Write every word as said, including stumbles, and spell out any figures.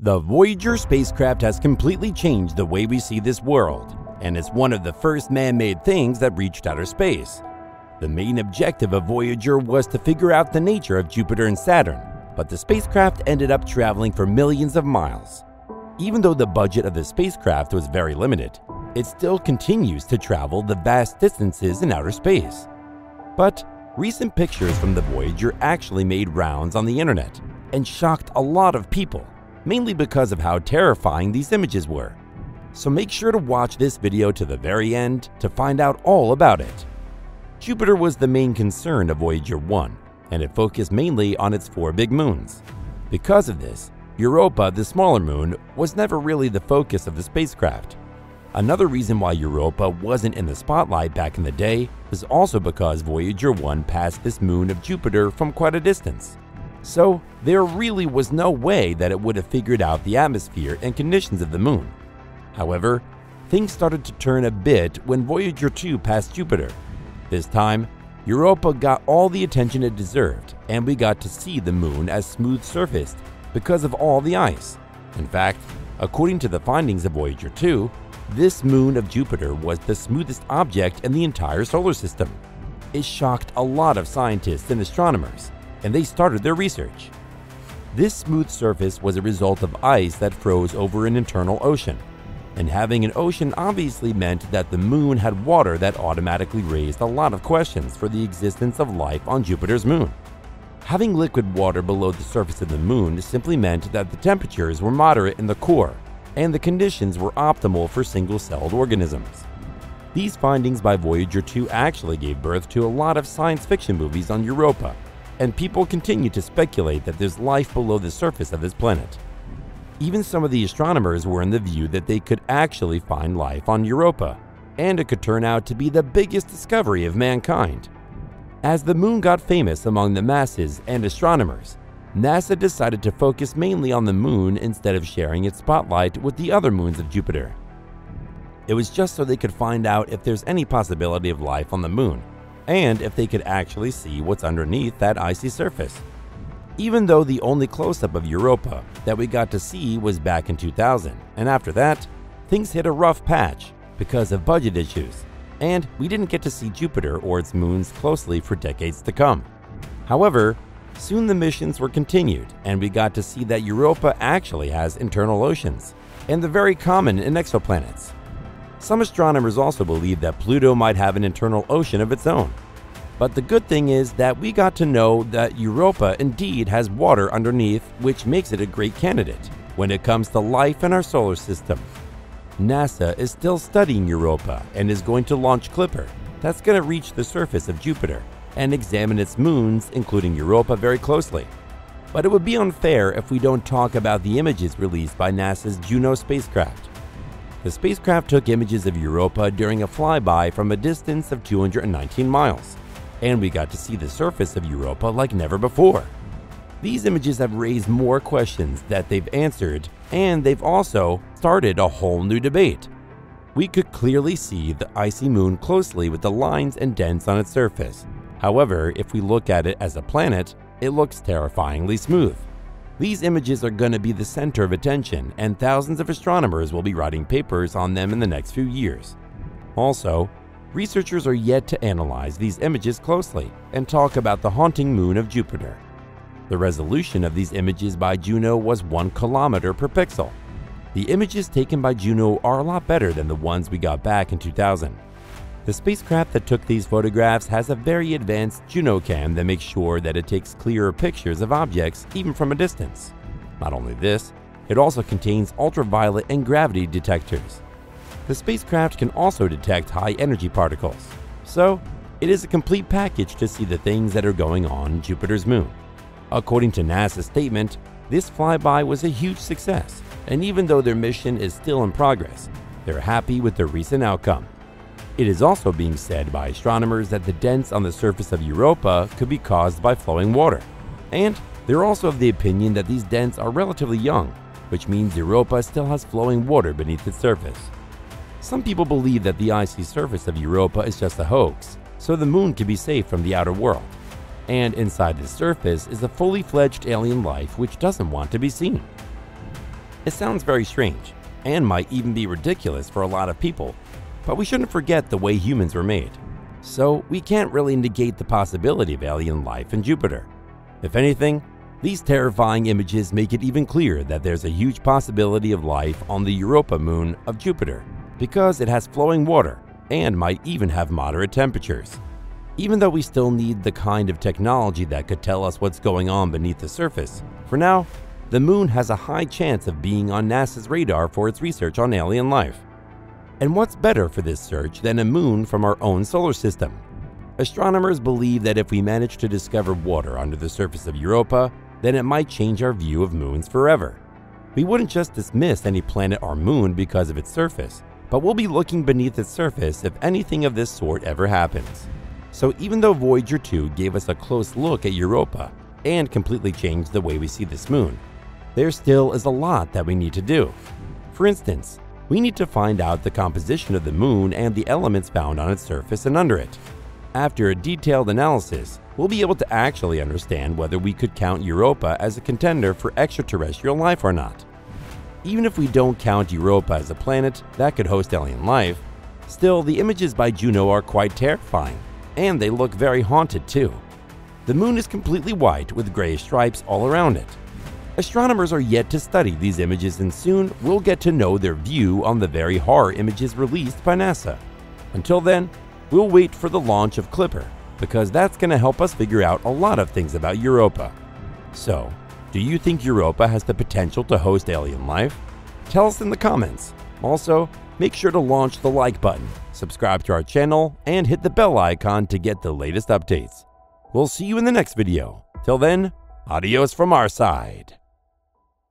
The Voyager spacecraft has completely changed the way we see this world, and it's one of the first man-made things that reached outer space. The main objective of Voyager was to figure out the nature of Jupiter and Saturn, but the spacecraft ended up traveling for millions of miles. Even though the budget of the spacecraft was very limited, it still continues to travel the vast distances in outer space. But recent pictures from the Voyager actually made rounds on the internet and shocked a lot of people, mainly because of how terrifying these images were. So make sure to watch this video to the very end to find out all about it. Jupiter was the main concern of Voyager one, and it focused mainly on its four big moons. Because of this, Europa, the smaller moon, was never really the focus of the spacecraft. Another reason why Europa wasn't in the spotlight back in the day was also because Voyager one passed this moon of Jupiter from quite a distance. So there really was no way that it would have figured out the atmosphere and conditions of the moon. However, things started to turn a bit when Voyager two passed Jupiter. This time, Europa got all the attention it deserved, and we got to see the moon as smooth-surfaced because of all the ice. In fact, according to the findings of Voyager two, this moon of Jupiter was the smoothest object in the entire solar system. It shocked a lot of scientists and astronomers, and they started their research. This smooth surface was a result of ice that froze over an internal ocean, and having an ocean obviously meant that the moon had water. That automatically raised a lot of questions for the existence of life on Jupiter's moon. Having liquid water below the surface of the moon simply meant that the temperatures were moderate in the core, and the conditions were optimal for single-celled organisms. These findings by Voyager two actually gave birth to a lot of science fiction movies on Europa, and people continue to speculate that there's life below the surface of this planet. Even some of the astronomers were in the view that they could actually find life on Europa, and it could turn out to be the biggest discovery of mankind. As the moon got famous among the masses and astronomers, NASA decided to focus mainly on the moon instead of sharing its spotlight with the other moons of Jupiter. It was just so they could find out if there's any possibility of life on the moon, and if they could actually see what's underneath that icy surface. Even though the only close-up of Europa that we got to see was back in two thousand, and after that, things hit a rough patch because of budget issues, and we didn't get to see Jupiter or its moons closely for decades to come. However, soon the missions were continued, and we got to see that Europa actually has internal oceans, and they're very common in exoplanets. Some astronomers also believe that Pluto might have an internal ocean of its own. But the good thing is that we got to know that Europa indeed has water underneath, which makes it a great candidate when it comes to life in our solar system. NASA is still studying Europa and is going to launch Clipper that's going to reach the surface of Jupiter and examine its moons, including Europa, very closely. But it would be unfair if we don't talk about the images released by NASA's Juno spacecraft. The spacecraft took images of Europa during a flyby from a distance of two hundred nineteen miles, and we got to see the surface of Europa like never before. These images have raised more questions that they've answered, and they've also started a whole new debate. We could clearly see the icy moon closely with the lines and dents on its surface. However, if we look at it as a planet, it looks terrifyingly smooth. These images are going to be the center of attention, and thousands of astronomers will be writing papers on them in the next few years. Also, researchers are yet to analyze these images closely and talk about the haunting moon of Jupiter. The resolution of these images by Juno was one kilometer per pixel. The images taken by Juno are a lot better than the ones we got back in two thousand. The spacecraft that took these photographs has a very advanced JunoCam that makes sure that it takes clearer pictures of objects even from a distance. Not only this, it also contains ultraviolet and gravity detectors. The spacecraft can also detect high-energy particles, so it is a complete package to see the things that are going on Jupiter's moon. According to NASA's statement, this flyby was a huge success, and even though their mission is still in progress, they're happy with their recent outcome. It is also being said by astronomers that the dents on the surface of Europa could be caused by flowing water, and they're also of the opinion that these dents are relatively young, which means Europa still has flowing water beneath its surface. Some people believe that the icy surface of Europa is just a hoax, so the moon could be safe from the outer world. And inside the surface is a fully fledged alien life which doesn't want to be seen. It sounds very strange, and might even be ridiculous for a lot of people, but we shouldn't forget the way humans were made. So we can't really negate the possibility of alien life in Jupiter. If anything, these terrifying images make it even clearer that there's a huge possibility of life on the Europa moon of Jupiter, because it has flowing water and might even have moderate temperatures. Even though we still need the kind of technology that could tell us what's going on beneath the surface, for now, the moon has a high chance of being on NASA's radar for its research on alien life. And what's better for this search than a moon from our own solar system? Astronomers believe that if we manage to discover water under the surface of Europa, then it might change our view of moons forever. We wouldn't just dismiss any planet or moon because of its surface, but we'll be looking beneath its surface if anything of this sort ever happens. So even though Voyager two gave us a close look at Europa and completely changed the way we see this moon, there still is a lot that we need to do. For instance, we need to find out the composition of the moon and the elements found on its surface and under it. After a detailed analysis, we'll be able to actually understand whether we could count Europa as a contender for extraterrestrial life or not. Even if we don't count Europa as a planet that could host alien life, still the images by Juno are quite terrifying, and they look very haunted too. The moon is completely white with grayish stripes all around it. Astronomers are yet to study these images, and soon we'll get to know their view on the very horror images released by NASA. Until then, we'll wait for the launch of Clipper, because that's going to help us figure out a lot of things about Europa. So, do you think Europa has the potential to host alien life? Tell us in the comments. Also, make sure to launch the like button, subscribe to our channel, and hit the bell icon to get the latest updates. We'll see you in the next video. Till then, adios from our side.